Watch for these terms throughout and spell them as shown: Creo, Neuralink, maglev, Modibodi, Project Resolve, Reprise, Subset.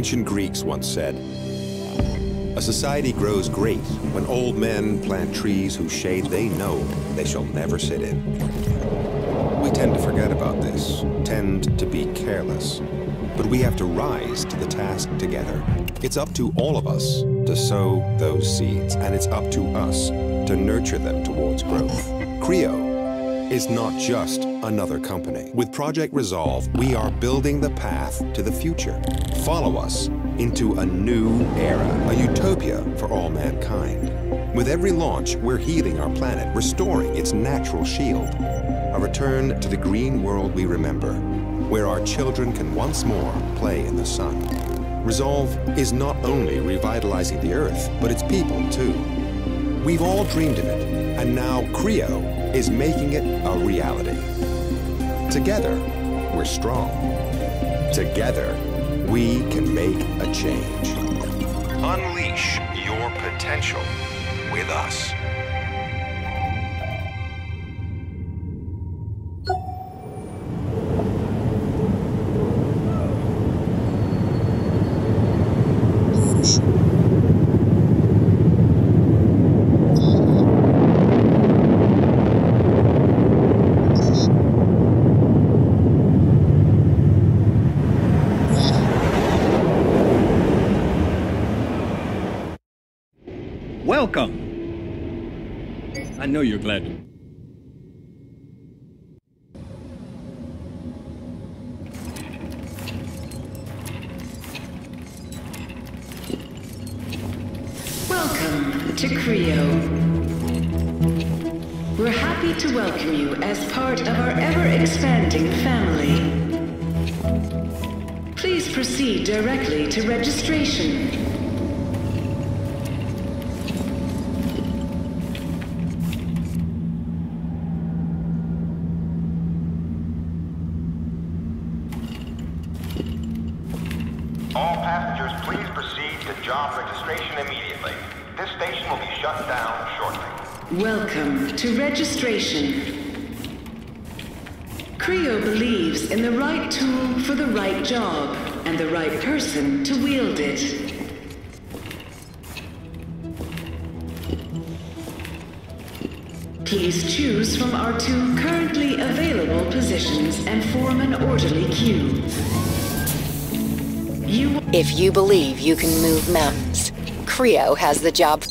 ancient Greeks once said, "A society grows great when old men plant trees whose shade they know they shall never sit in." We tend to forget about this, tend to be careless, but we have to rise to the task together. It's up to all of us to sow those seeds, and it's up to us to nurture them towards growth. Creo is not just another company. With Project Resolve, we are building the path to the future. Follow us into a new era, a utopia for all mankind. With every launch, we're healing our planet, restoring its natural shield. A return to the green world we remember, where our children can once more play in the sun. Resolve is not only revitalizing the Earth, but its people too. We've all dreamed of it, and now Creo is making it a reality. Together, we're strong. Together, we can make a change. Unleash your potential with us. Welcome! I know you're glad to... Welcome to Creo. We're happy to welcome you as part of our ever-expanding family. Please proceed directly to registration. All passengers, please proceed to job registration immediately. This station will be shut down shortly. Welcome to registration. Creo believes in the right tool for the right job and the right person to wield it. Please choose from our two currently available positions and form an orderly queue. If you believe you can move mountains, Creo has the job.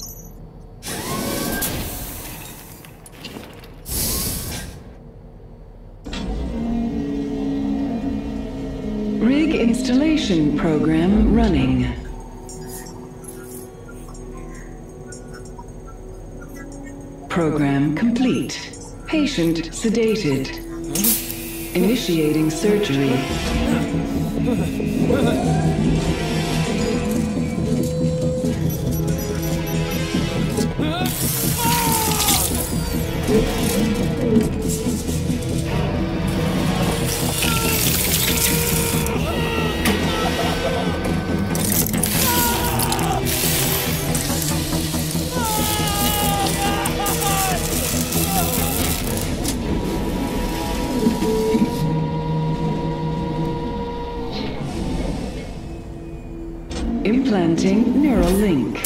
Rig installation program running. Program complete. Patient sedated. Initiating surgery. Implanting Neuralink.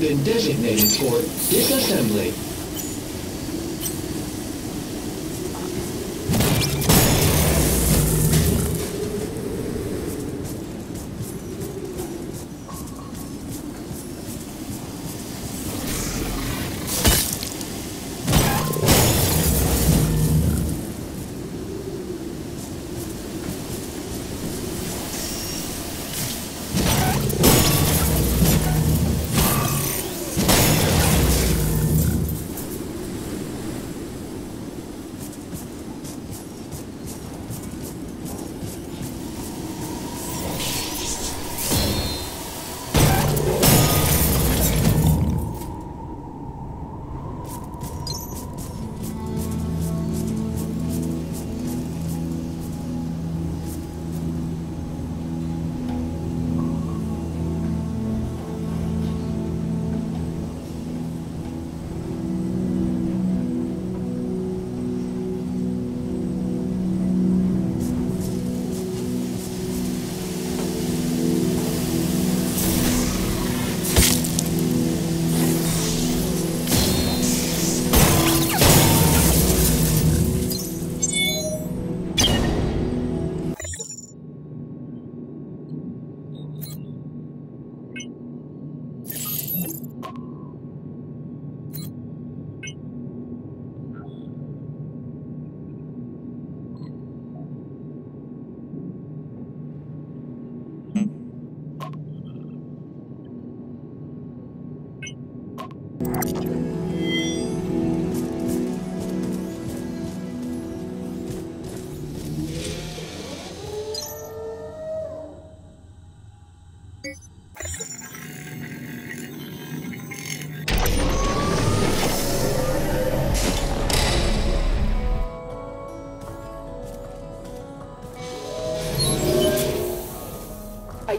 Been designated for disassembly.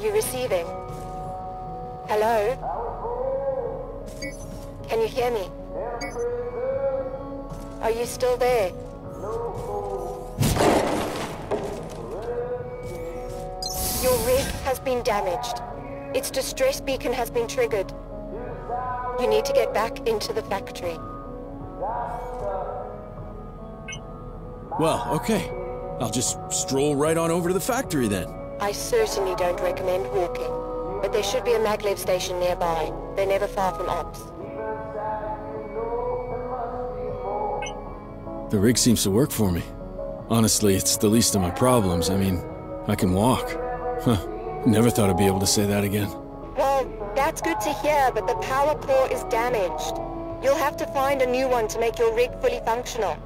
you receiving? Hello? Can you hear me? Are you still there? Your rig has been damaged. Its distress beacon has been triggered. You need to get back into the factory. Well, okay. I'll just stroll right on over to the factory then. I certainly don't recommend walking, but there should be a maglev station nearby. They're never far from ops. The rig seems to work for me. Honestly, it's the least of my problems. I mean, I can walk. Huh. Never thought I'd be able to say that again. Well, that's good to hear, but the power core is damaged. You'll have to find a new one to make your rig fully functional.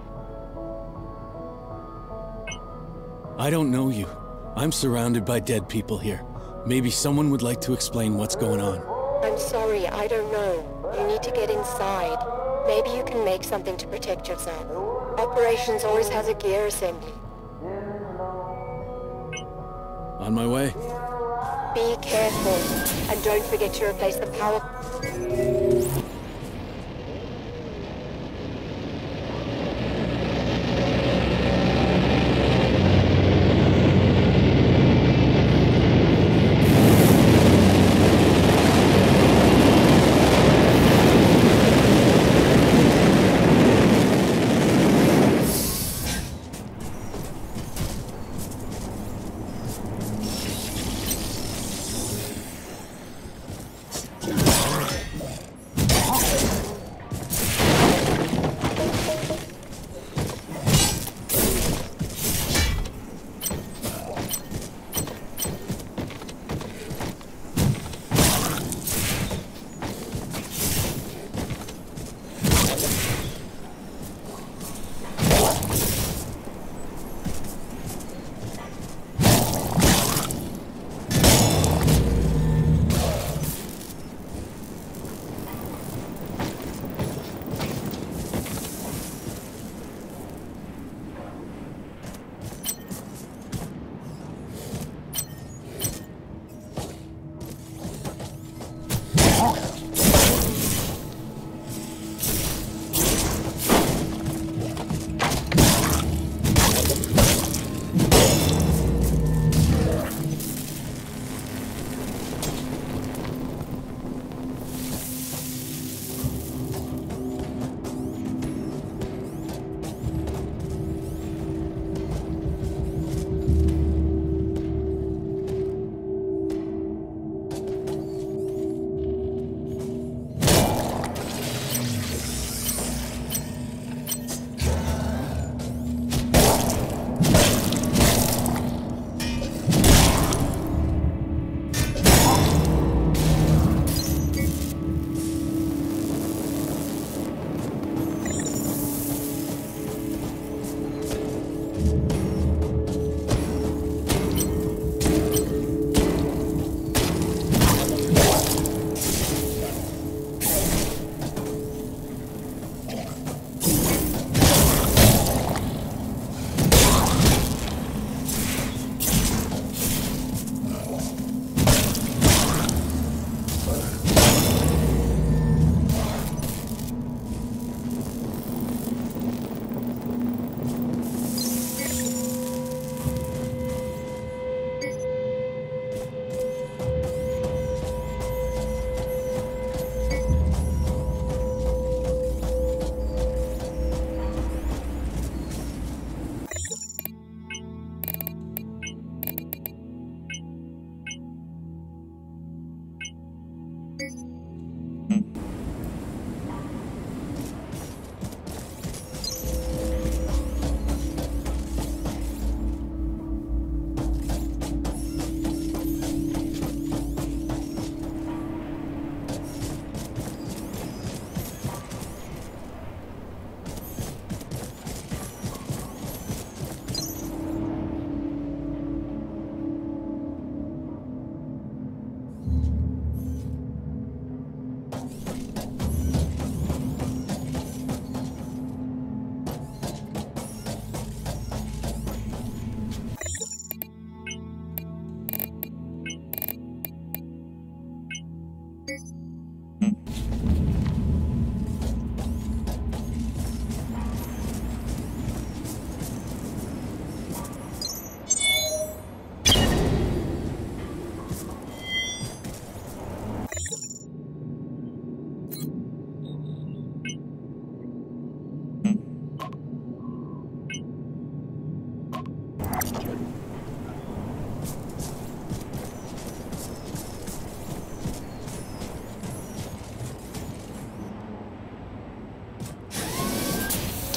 I don't know you. I'm surrounded by dead people here. Maybe someone would like to explain what's going on. I'm sorry, I don't know. You need to get inside. Maybe you can make something to protect yourself. Operations always has a gear assembly. On my way. Be careful, and don't forget to replace the power.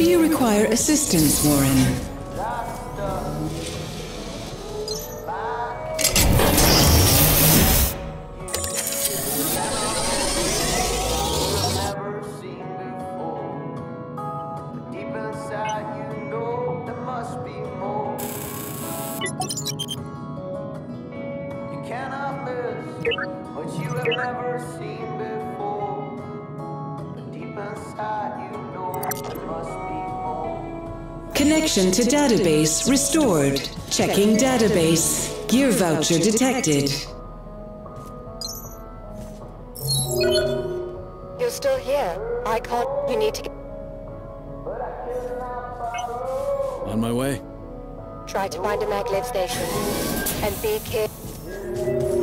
Do you require assistance, Warren? Connection to database restored. Checking database. Gear voucher detected. You're still here. I caught. You need to get... On my way. Try to find a maglev station. And be careful.